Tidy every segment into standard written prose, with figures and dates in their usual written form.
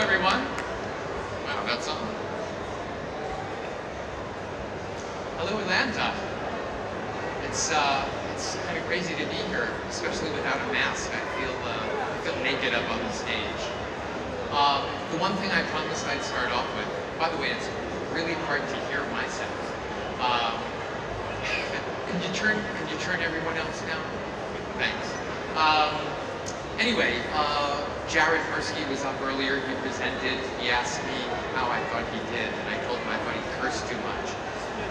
Hello, everyone. Wow, that's on. Hello, Atlanta. It's kind of crazy to be here, especially without a mask. I feel naked up on the stage. The one thing I promised I'd start off with. By the way, it's really hard to hear myself. Can you turn everyone else down? Thanks. Anyway, Jared Hersky was up earlier. He presented. He asked me how I thought he did, and I told him I thought he cursed too much.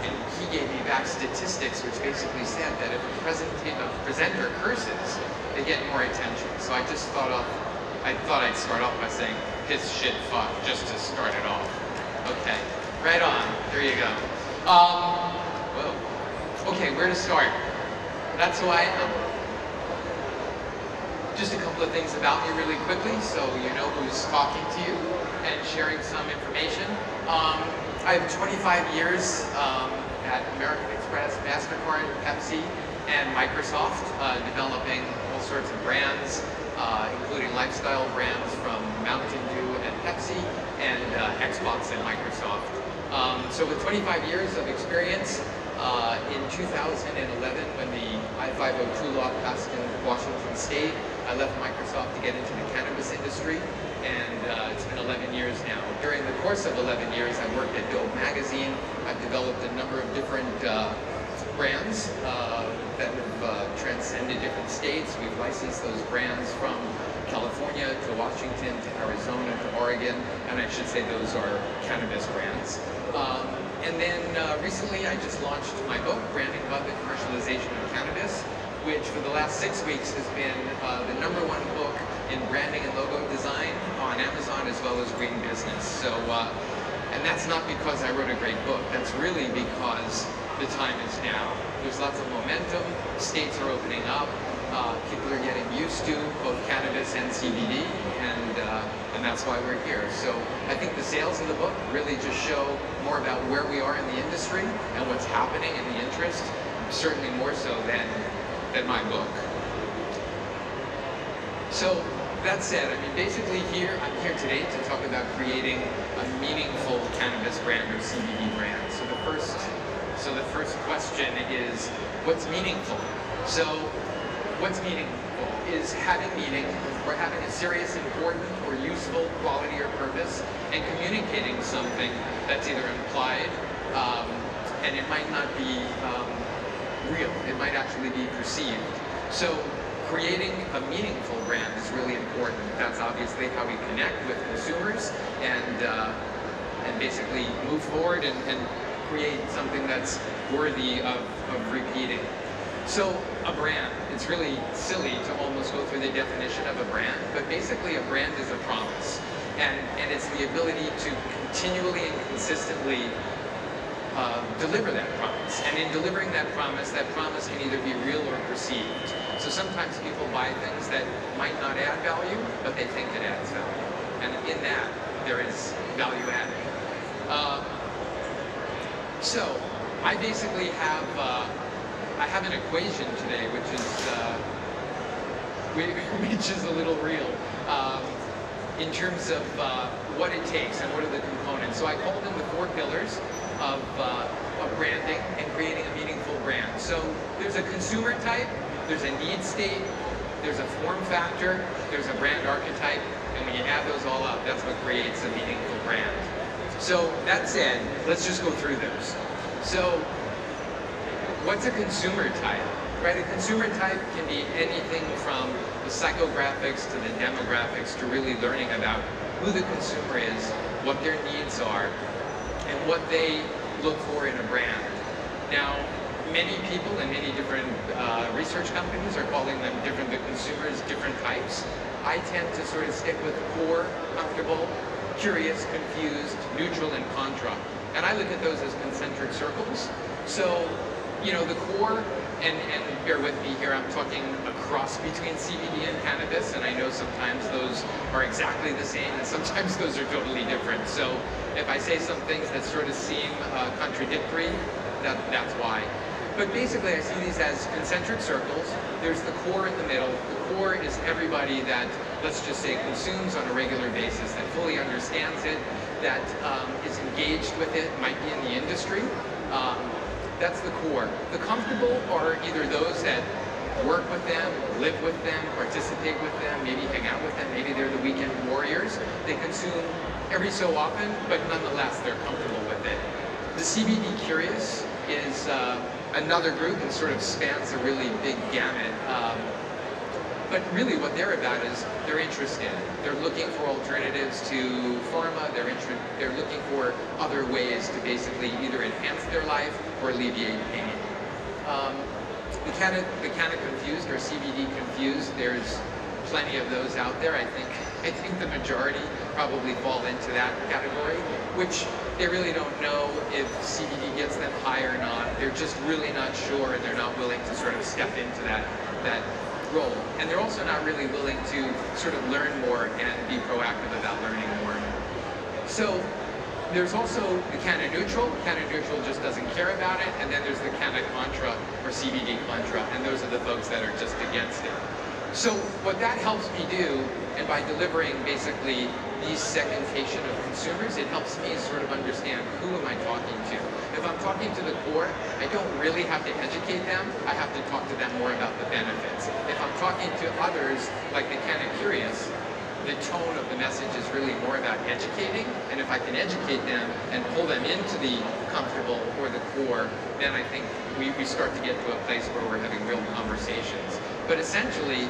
And he gave me back statistics, which basically said that if a presenter curses, they get more attention. So I just thought I'd start off by saying piss, shit, fuck, just to start it off. Okay, right on. There you go. Whoa. Okay, where to start? That's why. Just a couple of things about me really quickly, so you know who's talking to you and sharing some information. I have 25 years at American Express, Mastercard, Pepsi, and Microsoft, developing all sorts of brands, including lifestyle brands from Mountain Dew and Pepsi, and Xbox and Microsoft. So with 25 years of experience, in 2011, when the I-502 law passed in Washington State, I left Microsoft to get into the cannabis industry, and it's been 11 years now. During the course of 11 years, I worked at Dope Magazine. I've developed a number of different brands that have transcended different states. We've licensed those brands from California to Washington to Arizona to Oregon, and I should say those are cannabis brands. And then recently I just launched my book, Branding, Bud, the Commercialization of Cannabis, which for the last 6 weeks has been the #1 book in branding and logo design on Amazon, as well as green business. So, and that's not because I wrote a great book, that's really because the time is now. There's lots of momentum, states are opening up, people are getting used to both cannabis and CBD, and that's why we're here. So I think the sales of the book really just show more about where we are in the industry and what's happening and the interest, certainly more so than my book. So that said, I mean, basically I'm here today to talk about creating a meaningful cannabis brand or CBD brand. So the first question is, what's meaningful? So what's meaningful is having meaning, or having a serious, important, or useful quality or purpose, and communicating something that's either implied, and it might not be real, it might actually be perceived. So creating a meaningful brand is really important. That's obviously how we connect with consumers and basically move forward and create something that's worthy of repeating. So a brand, it's really silly to almost go through the definition of a brand, but basically a brand is a promise. And it's the ability to continually and consistently deliver that promise. And in delivering that promise can either be real or perceived. So sometimes people buy things that might not add value, but they think it adds value. And in that, there is value added. So I basically have, I have an equation today, which is a little real in terms of what it takes and what are the components. So I call them the 4 pillars of branding and creating a meaningful brand. So there's a consumer type, there's a need state, there's a form factor, there's a brand archetype, and when you add those all up, that's what creates a meaningful brand. So that said, let's just go through those. So, what's a consumer type, right? A consumer type can be anything from the psychographics to the demographics to really learning about who the consumer is, what their needs are, and what they look for in a brand. Now, many people and many different research companies are calling them different, the consumers, different types. I tend to sort of stick with poor, comfortable, curious, confused, neutral, and contra. And I look at those as concentric circles. So, you know, the core, and bear with me here, I'm talking a cross between CBD and cannabis, and I know sometimes those are exactly the same, and sometimes those are totally different. So if I say some things that sort of seem contradictory, that's why. But basically, I see these as concentric circles. There's the core in the middle. The core is everybody that let's just say, consumes on a regular basis, that fully understands it, that is engaged with it, might be in the industry. That's the core. The comfortable are either those that work with them, live with them, participate with them, maybe hang out with them, maybe they're the weekend warriors. They consume every so often, but nonetheless they're comfortable with it. The CBD curious is another group and sort of spans a really big gamut. But really what they're about is they're interested. They're looking for alternatives to pharma. They're looking for other ways to basically either enhance their life or alleviate pain. The kind of confused or CBD confused, there's plenty of those out there. I think the majority probably fall into that category, which they really don't know if CBD gets them high or not. They're just really not sure, and they're not willing to sort of step into that role. And they're also not really willing to sort of learn more and be proactive about learning more. So there's also the kind of neutral just doesn't care about it, and then there's the kind of contra or CBD contra, and those are the folks that are just against it. So what that helps me do, and by delivering basically these segmentation of consumers, it helps me sort of understand who am I talking to. If I'm talking to the core, I don't really have to educate them, I have to talk to them more about the benefits. If I'm talking to others, like the kind of curious, the tone of the message is really more about educating, and if I can educate them and pull them into the comfortable or the core, then I think we start to get to a place where we're having real conversations. But essentially,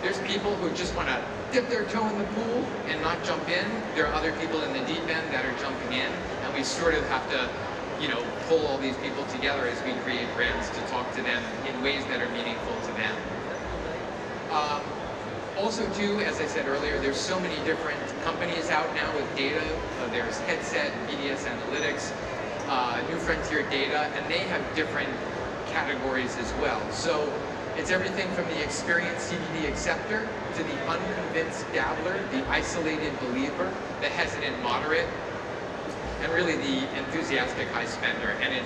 there's people who just want to dip their toe in the pool and not jump in. There are other people in the deep end that are jumping in, and we sort of have to, you know, pull all these people together as we create brands to talk to them in ways that are meaningful to them. Also too, as I said earlier, there's so many different companies out now with data. There's Headset, BDS Analytics, New Frontier Data, and they have different categories as well. So it's everything from the experienced CBD acceptor to the unconvinced dabbler, the isolated believer, the hesitant moderate, and really the enthusiastic high spender. And it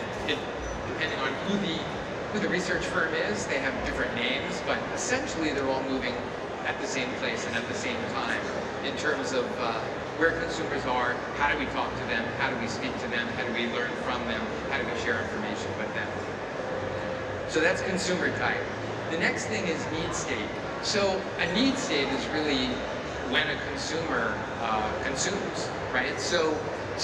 depending on who the research firm is, they have different names, but essentially they're all moving at the same place and at the same time in terms of where consumers are, how do we talk to them, how do we speak to them, how do we learn from them, how do we share information with them. So that's consumer type. The next thing is need state. So a need state is really when a consumer consumes, right? So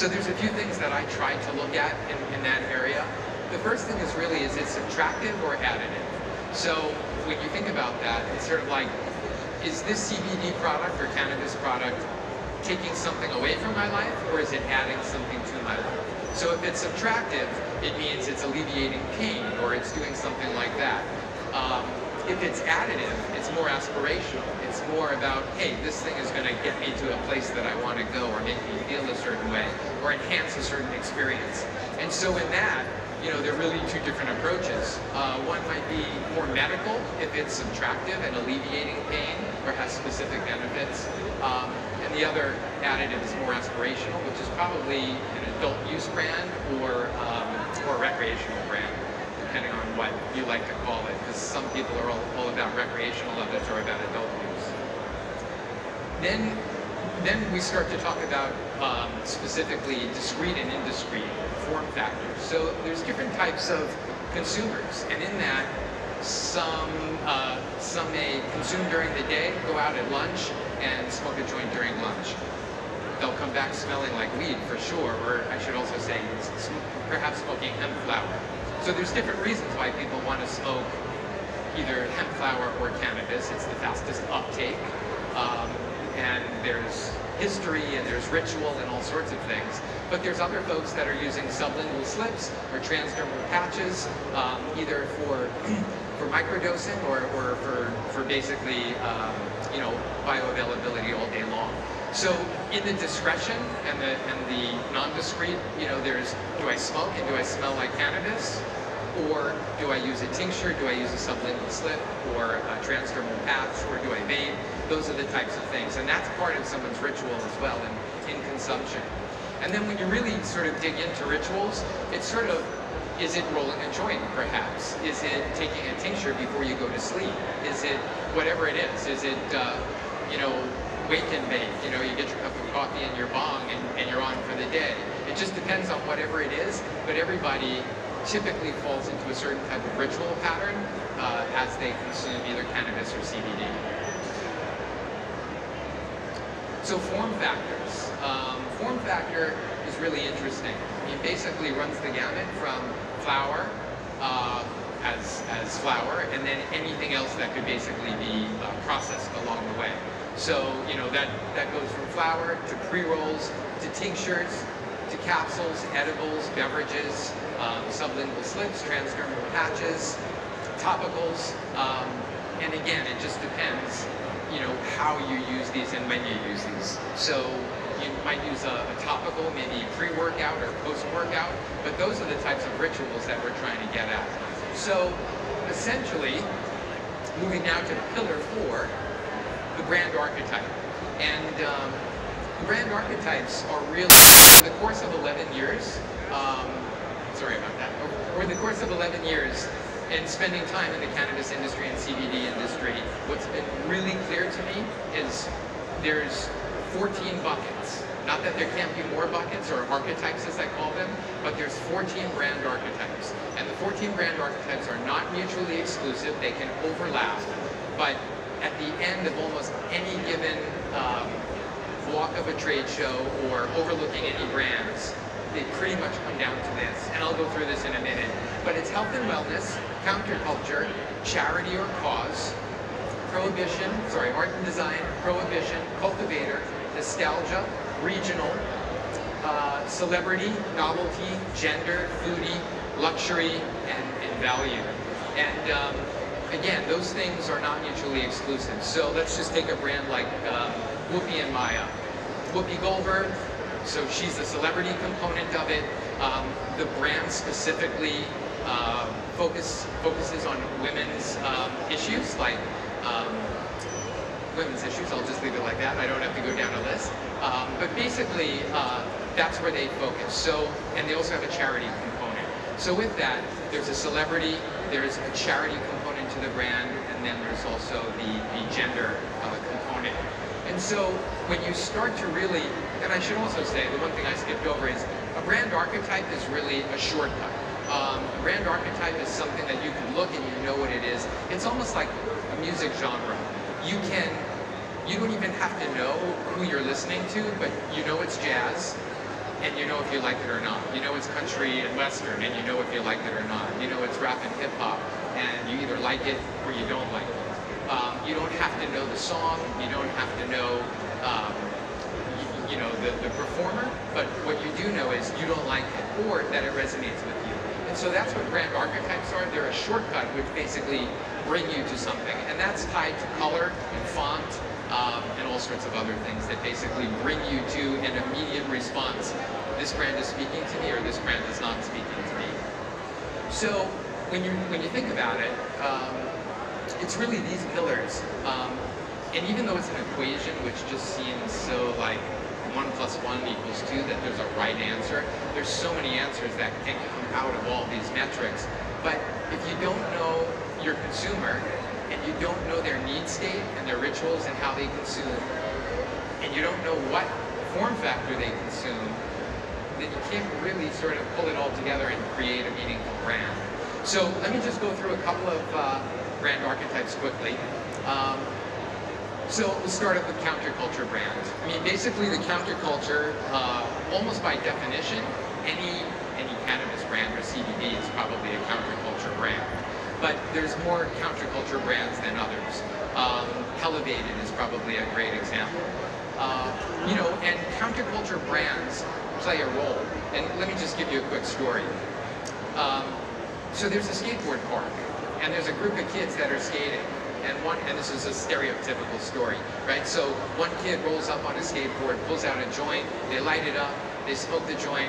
there's a few things that I try to look at in that area. The first thing is really, is it subtractive or additive? So when you think about that, it's sort of like, is this CBD product or cannabis product taking something away from my life, or is it adding something to my life? So if it's subtractive, it means it's alleviating pain or it's doing something like that. If it's additive, it's more aspirational. It's more about, hey, this thing is going to get me to a place that I want to go, or make me feel a certain way, or enhance a certain experience. And so in that, you know, there are really two different approaches. One might be more medical, if it's subtractive and alleviating pain or has specific benefits. And the other additive is more aspirational, which is probably an adult use brand or recreational brand, depending on what you like to call it, because some people are all about recreational, others are about adult use. Then we start to talk about specifically discrete and indiscrete form factors. So there's different types of consumers, and in that, some may consume during the day, go out at lunch, and smoke a joint during lunch. They'll come back smelling like weed for sure, or I should also say perhaps smoking hemp flower. So there's different reasons why people want to smoke either hemp flower or cannabis. It's the fastest uptake. And there's history, and there's ritual, and all sorts of things. But there's other folks that are using sublingual slips or transdermal patches, either for microdosing or for basically you know, bioavailability all day long. So in the discretion and the non-discrete, you know, there's do I smoke and do I smell like cannabis, or do I use a tincture, do I use a sublingual slip, or a transdermal patch, or do I vape? Those are the types of things, and that's part of someone's ritual as well in consumption. And then when you really sort of dig into rituals, it's sort of, is it rolling a joint perhaps? Is it taking a tincture before you go to sleep? Is it whatever it is? Is it, you know, wake and bake. You know, you get your cup of coffee and your bong, and you're on for the day. It just depends on whatever it is, but everybody typically falls into a certain type of ritual pattern as they consume either cannabis or CBD. So form factors. Form factor is really interesting. It basically runs the gamut from flower, as flour, and then anything else that could basically be processed along the way. So, you know, that goes from flour to pre-rolls to tinctures to capsules, edibles, beverages, sublingual slips, transdermal patches, topicals, and again, it just depends, you know, how you use these and when you use these. So you might use a topical, maybe pre-workout or post-workout, but those are the types of rituals that we're trying to get at. So essentially, moving now to pillar four, the brand archetype. And brand archetypes are really, in the course of 11 years, sorry about that, over the course of 11 years and spending time in the cannabis industry and CBD industry, what's been really clear to me is there's 14 buckets. Not that there can't be more buckets or archetypes, as I call them, but there's 14 brand archetypes. And the 14 brand archetypes are not mutually exclusive. They can overlap. But at the end of almost any given walk of a trade show or overlooking any brands, they pretty much come down to this. And I'll go through this in a minute. But it's health and wellness, counterculture, charity or cause, prohibition, sorry, art and design, prohibition, cultivator, nostalgia, regional, celebrity, novelty, gender, foodie, luxury, and value. And again, those things are not mutually exclusive. So let's just take a brand like Whoopi and Maya. Whoopi Goldberg, so she's the celebrity component of it. The brand specifically focuses on women's issues, like women's issues. I'll just leave it like that. I don't have to go down a list. But basically, that's where they focus. So, and they also have a charity component. So with that, there's a celebrity, there's a charity component to the brand, and then there's also the gender component. And so when you start to really, and I should also say, the one thing I skipped over is a brand archetype is really a shortcut. A brand archetype is something that you can look and you know what it is. It's almost like a music genre. You don't even have to know who you're listening to, but you know it's jazz, and you know if you like it or not. You know it's country and western, and you know if you like it or not. You know it's rap and hip hop, and you either like it or you don't like it. You don't have to know the song, you don't have to know you know the performer, but what you do know is you don't like it or that it resonates with you. And so that's what brand archetypes are. They're a shortcut which basically bring you to something. And that's tied to color and font and all sorts of other things that basically bring you to an immediate response. This brand is speaking to me or this brand is not speaking to me. So when you think about it, it's really these pillars. And even though it's an equation which just seems so like 1 plus 1 equals 2, that there's a right answer, there's so many answers that can come out of all these metrics. But if you don't know your consumer, and you don't know their need state and their rituals and how they consume, and you don't know what form factor they consume, then you can't really sort of pull it all together and create a meaningful brand. So let me just go through a couple of brand archetypes quickly. So we'll start up with counterculture brands. I mean, basically the counterculture, almost by definition, any cannabis brand or CBD is probably a counterculture brand. But there's more counterculture brands than others. Hellevated is probably a great example. You know, and counterculture brands play a role. And let me just give you a quick story. So there's a skateboard park, and there's a group of kids that are skating. And this is a stereotypical story, right? So one kid rolls up on a skateboard, pulls out a joint, they light it up, they smoke the joint.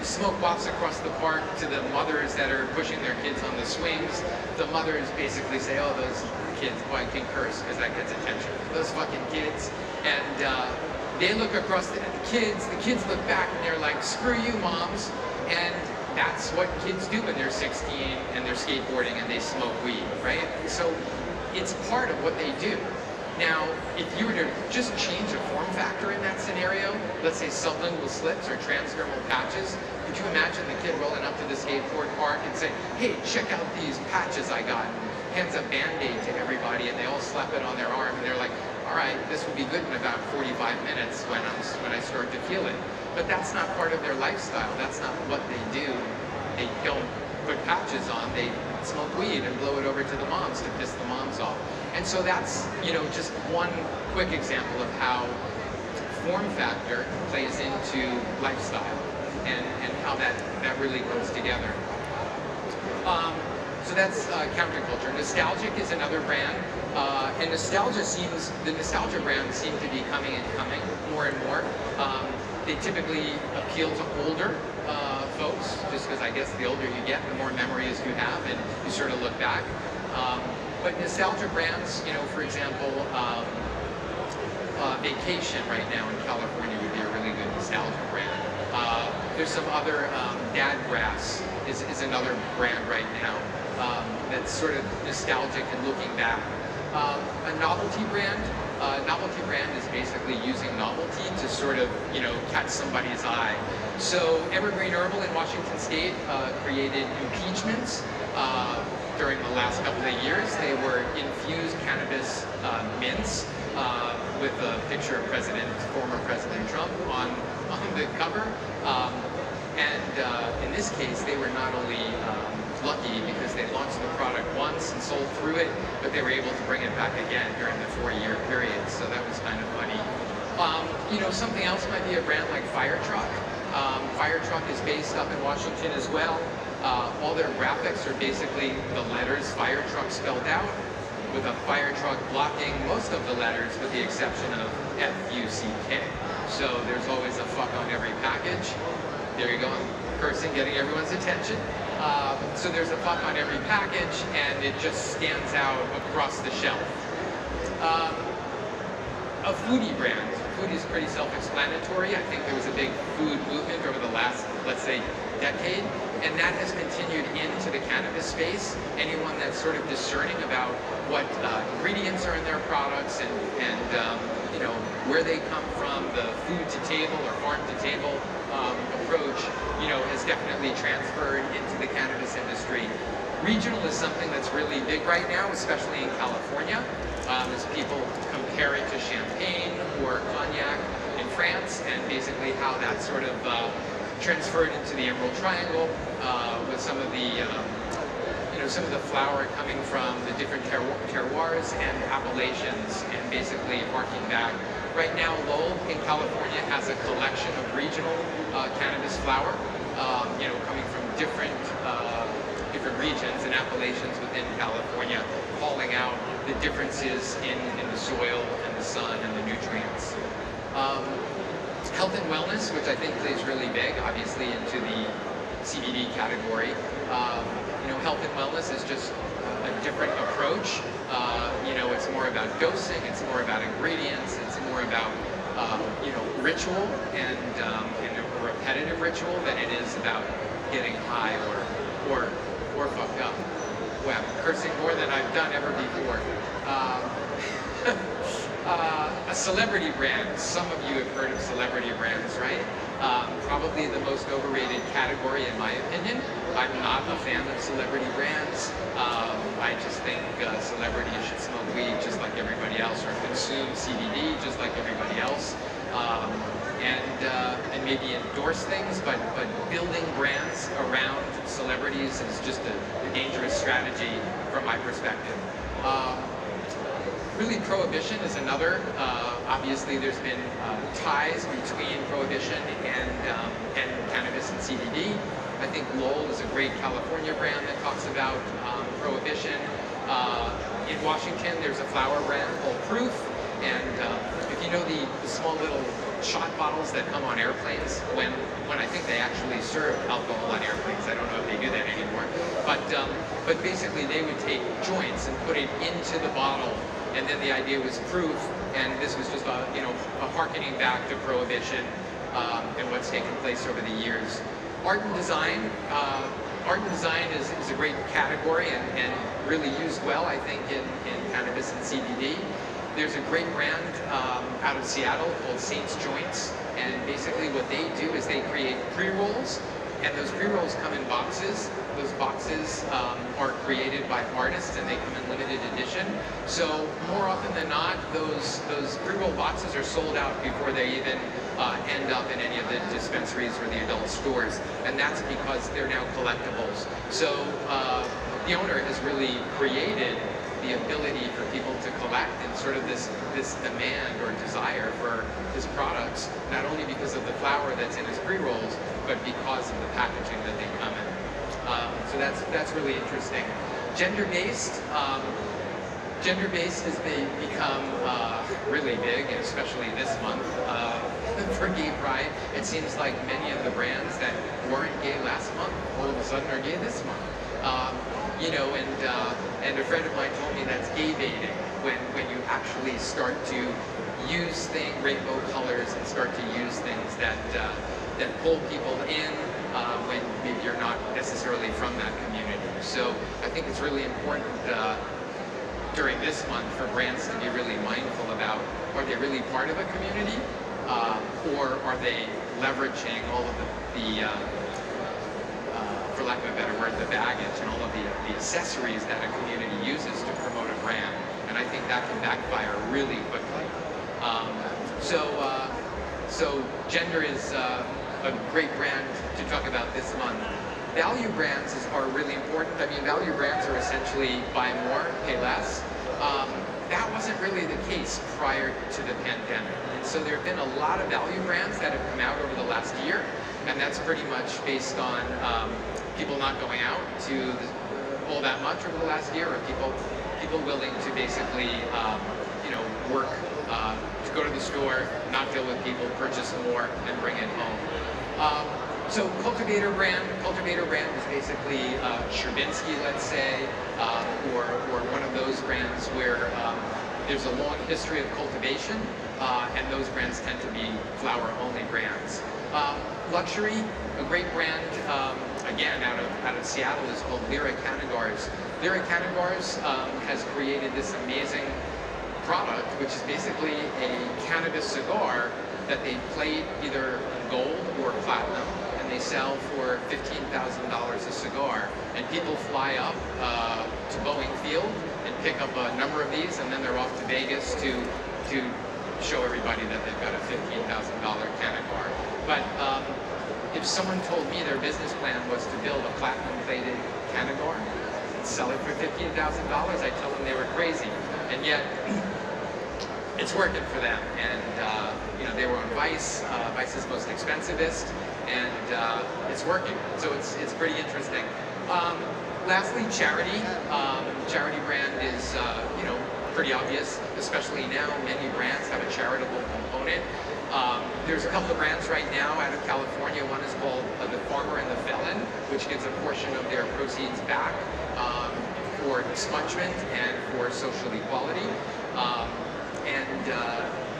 The smoke wafts across the park to the mothers that are pushing their kids on the swings. The mothers basically say, oh, those kids, boy, I can curse because that gets attention. Those fucking kids. And they look across at the kids look back and they're like, screw you, moms. And that's what kids do when they're 16 and they're skateboarding and they smoke weed, right? So it's part of what they do. Now, if you were to just change the form factor in that scenario, let's say sublingual slips or transdermal patches, could you imagine the kid rolling up to the skateboard park and saying, hey, check out these patches I got? Hands a Band-Aid to everybody and they all slap it on their arm and they're like, all right, this will be good in about 45 minutes when I start to feel it. But that's not part of their lifestyle. That's not what they do. They don't put patches on. They smoke weed and blow it over to the moms to piss the moms off. And so that's, you know, just one quick example of how form factor plays into lifestyle and how that really goes together. So that's counterculture. Nostalgic is another brand, and the nostalgia brands seem to be coming and coming more and more. They typically appeal to older folks, just because I guess the older you get, the more memories you have, and you sort of look back. But nostalgia brands, you know, for example, Vacation right now in California would be a really good nostalgia brand. There's some other, Dadgrass is another brand right now that's sort of nostalgic and looking back. A novelty brand. Novelty brand is basically using novelty to sort of, you know, catch somebody's eye. So Evergreen Herbal in Washington State created impeachments during the last couple of years. They were infused cannabis mints with a picture of former President Trump on the cover. And in this case, they were not only lucky because they launched the product once and sold through it, but they were able to bring it back again during the 4-year period. So that was kind of funny. You know, something else might be a brand like Fire Truck. Fire Truck is based up in Washington as well. All their graphics are basically the letters Fire Truck spelled out, with a fire truck blocking most of the letters with the exception of F-U-C-K. So there's always a fuck on every package. There you go, I'm cursing, getting everyone's attention. So there's a fuck on every package, and it just stands out across the shelf. A foodie brand. Food is pretty self-explanatory. I think there was a big food movement over the last, let's say, decade, and that has continued into the cannabis space. Anyone that's sort of discerning about what ingredients are in their products and you know, where they come from, the food to table or farm to table approach, you know, has definitely transferred into the cannabis industry. Regional is something that's really big right now, especially in California, as people compare it to champagne or cognac in France, and basically how that sort of transferred into the Emerald Triangle with some of the some of the flour coming from the different terroirs and appellations, and basically marking back. Right now, Lowell in California has a collection of regional cannabis flour, you know, coming from different regions and appellations within California, calling out the differences in the soil and the sun and the nutrients. Health and wellness, which I think plays really big, obviously, into the CBD category. You know, health and wellness is just a different approach. You know, it's more about dosing, it's more about ingredients, it's more about you know, ritual and a repetitive ritual than it is about getting high or fucked up. Wow, I'm cursing more than I've done ever before. A celebrity brand. Some of you have heard of celebrity brands, right? Probably the most overrated category in my opinion. I'm not a fan of celebrity brands. I just think celebrities should smoke weed just like everybody else, or consume CBD just like everybody else, and maybe endorse things. But building brands around celebrities is just a dangerous strategy from my perspective. Really, prohibition is another. Obviously, there's been ties between prohibition and cannabis and CBD. I think Lowell is a great California brand that talks about prohibition. In Washington, there's a flower brand called Proof, and if you know the small little shot bottles that come on airplanes, when I think they actually serve alcohol on airplanes. I don't know if they do that anymore. But basically, they would take joints and put it into the bottle. And then the idea was proof, and this was just a, you know, a harkening back to prohibition and what's taken place over the years. Art and design. Art and design is a great category and really used well, I think, in cannabis and CBD. There's a great brand out of Seattle called Saints Joints, and basically what they do is they create pre-rolls, and those pre-rolls come in boxes. Those boxes are created by artists, and they come in limited edition. So more often than not, those pre-roll boxes are sold out before they even end up in any of the dispensaries or the adult stores, and that's because they're now collectibles. So the owner has really created the ability for people to collect and sort of this demand or desire for his products, not only because of the flower that's in his pre-rolls, but because of the packaging that they come in. So that's really interesting. Gender-based has become really big, and especially this month for Gay Pride. It seems like many of the brands that weren't gay last month all of a sudden are gay this month. You know, and a friend of mine told me that's gay baiting, when you actually start to use rainbow colors and start to use things that pull people in when maybe you're not necessarily from that community. So I think it's really important during this month for brands to be really mindful about, are they really part of a community, or are they leveraging all of for lack of a better word, the baggage and all of the accessories that a community uses to promote a brand. And I think that can backfire really quickly. So gender is a great brand to talk about this month. Value brands are really important. I mean, value brands are essentially buy more, pay less. That wasn't really the case prior to the pandemic. And so there have been a lot of value brands that have come out over the last year, and that's pretty much based on people not going out to all that much over the last year, or people willing to basically, you know, work to go to the store, not deal with people, purchase more, and bring it home. So Cultivator brand is basically Scherbinski, let's say, or one of those brands where there's a long history of cultivation, and those brands tend to be flower-only brands. Luxury, a great brand, again, out of Seattle, is called Lyrik Cannagars. Lyrik Cannagars has created this amazing product, which is basically a cannabis cigar that they plate either gold or platinum, and they sell for $15,000 a cigar. And people fly up to Boeing Field and pick up a number of these, and then they're off to Vegas to show everybody that they've got a $15,000 Cannagar. But if someone told me their business plan was to build a platinum-plated Cannagar and sell it for $15,000, I'd tell them they were crazy. And yet, it's working for them. And you know, they were on Vice, Vice's most expensivest, and it's working. So it's pretty interesting. Lastly, charity. Charity brand is you know, pretty obvious, especially now. Many brands have a charitable component. There's a couple of brands right now out of California. One is called The Farmer and The Felon, which gives a portion of their proceeds back for expungement and for social equality.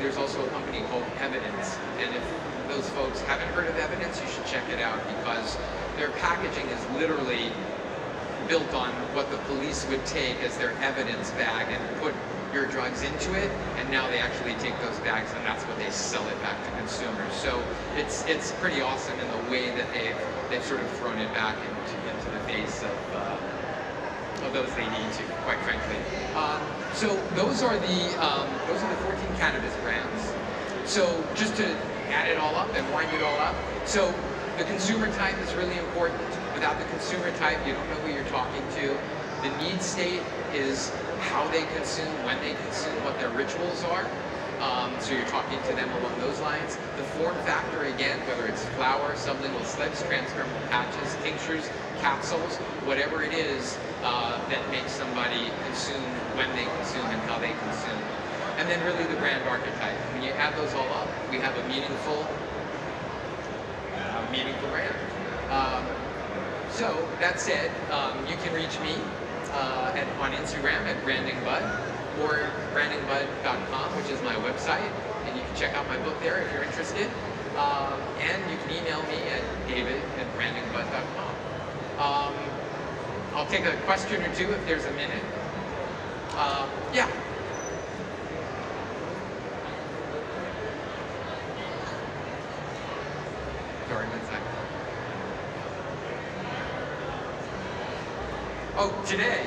There's also a company called Evidence, and if those folks haven't heard of Evidence, you should check it out, because their packaging is literally built on what the police would take as their evidence bag and put your drugs into it, and now they actually take those bags and that's what they sell it back to consumers. So it's pretty awesome in the way that they've sort of thrown it back into the face of those they need to, quite frankly. So those are the 14 cannabis brands. So just to add it all up and wind it all up, so the consumer type is really important. Without the consumer type, you don't know who you're talking to. The need state is how they consume, when they consume, what their rituals are. So you're talking to them along those lines. The form factor, again, whether it's flower, sublingual slips, transdermal patches, tinctures, capsules, whatever it is that makes somebody consume, when they consume, and how they consume. And then really the brand archetype. When you add those all up, we have a meaningful brand. So that said, you can reach me on Instagram at brandingbud or brandingbud.com, which is my website, and you can check out my book there if you're interested. And you can email me at david@brandingbud.com. I'll take a question or two if there's a minute. Yeah. Sorry, one second. Oh, today.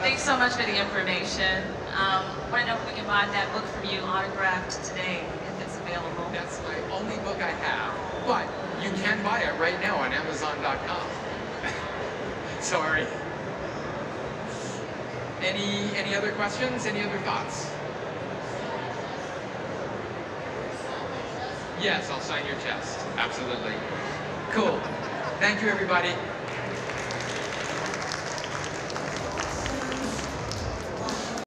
Thanks so much for the information. I want to know if we can buy that book from you autographed today, if it's available. That's my only book I have, but you can buy it right now on Amazon.com. Sorry. Any other questions? Any other thoughts? Yes, I'll sign your chest. Absolutely. Cool. Thank you, everybody.